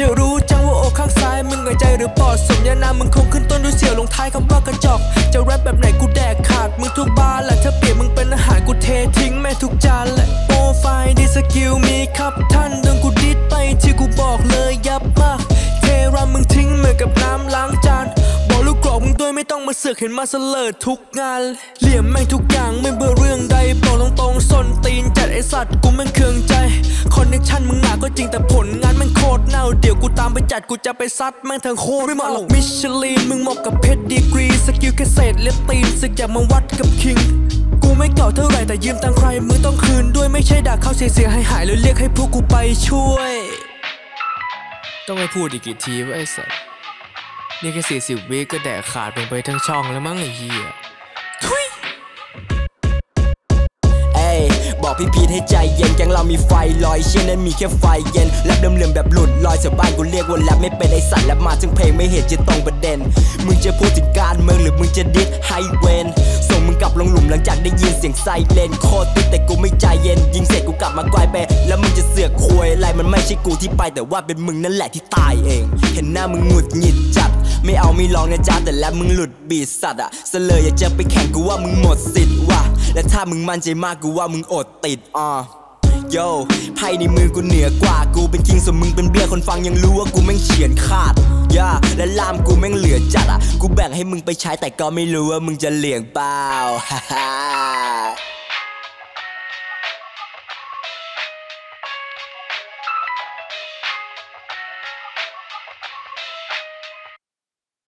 จะรู้จังว่าอกข้างซ้ายมึงหายใจหรือปอดสมญานามมึงคงขึ้นต้นด้วยเสี่ยวลงท้ายคำว่ากระจอกจะแรปแบบไหนกูแดกขาดมึงทุกบาร์แหละถ้าเปลี่ยนมึงเป็นอาหารกูเททิ้งแม่ทุกจานและโปรไฟล์ดีสกิลมีครับท่านเดินกูดิดไปที่กูบอกเลยยับมากเทรามึงทิ้งเหมือนกับน้ำล้างจานบอกลูกกรอกมึงด้วยไม่ต้องมาเสือกเห็นมาเสลอทุกงานเหลี่ยมแม่งทุกอย่างไม่เบื่อเรื่องใดบอกตรงๆส้นตีนจัดไอสัตว์กูแม่งเคืองใจคอนเนคชั่นมึงหนาก็จริงแต่ผลงานแม่งโคตรเน่าเดี๋ยวกูตามไปจัดกูจะไปซัดแม่งทางโคตรไม่เหมาะหรอกมิชลินมึงเหมาะกับเพชรดีกรีสกิลแค่เศษเล็บตีนสึกอยากมาวัดกับคิงกูไม่เก่าเท่าไรแต่ยืมตังใครมึงต้องคืนด้วยไม่ใช่ด่าเขาเสียหายๆแล้วเรียกให้พวกกูไปช่วยต้องไม่พูดอีกกี่ทีว่าไอสัตว์นี่แค่40วิก็แดกขาดลงไปทั้งช่องแล้วมั้งไอ้เหี้ยบอกพี่พีทให้ใจเย็นแกงเรามีไฟลอยเชี่ยนั้นมีแค่ไฟเย็นแรปเดิมเลื่อมแบบหลุดลอยสบายกูเรียกว่าแรปไม่เป็นไอสัตว์แรปมาทั้งเพลงไม่เห็นจะตรงประเด็นมึงจะพูดถึงการเมืองหรือมึงจะดิสไฮเวนส่งมึงกลับลงหลุมหลังจากได้ยินเสียงไซเรนโคตรติดแต่กูไม่ใจเย็นยิงเสร็จกูกลับมากวายไปแล้วมึงจะเสือกควยอะไรมันไม่ใช่กูที่ไปแต่ว่าเป็นมึงนั่นแหละที่ตายเองเห็นหน้ามึงหงุดหงิดจัดไม่เอาไม่ลองนะจ๊ะแต่แรปมึงหลุดบีทสัตว์อะเสลยอยากจะไปแข่งกูว่ามึงหมดสิทธิ์ว่ะและถ้ามึงมั่นใจมากกูว่ามึงอดติดโย่ไพ่ในมือกูเหนือกว่ากูเป็นคิงส่วนมึงเป็นเบี้ยคนฟังยังรู้ว่ากูแม่งเฉียนขาดย่าและล่ามกูแม่งเหลือจัดอ่ะกูแบ่งให้มึงไปใช้แต่ก็ไม่รู้ว่ามึงจะเหลี่ยงเปล่า